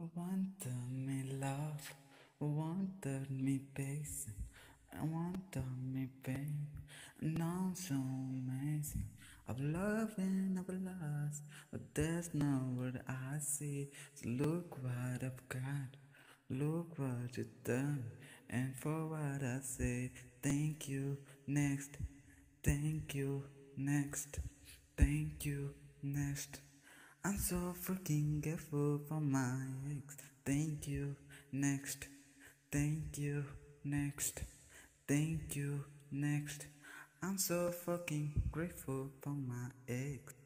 Wanted me love, wanted me peace, wanted me pain. Now so amazing, I've loved and I've lost, but that's not what I see. So look what I've got, look what you've done, and for what I say, thank you next, thank you next, thank you next. I'm so freaking grateful for my ex. Thank you next, thank you next, thank you next. I'm so fucking grateful for my ex.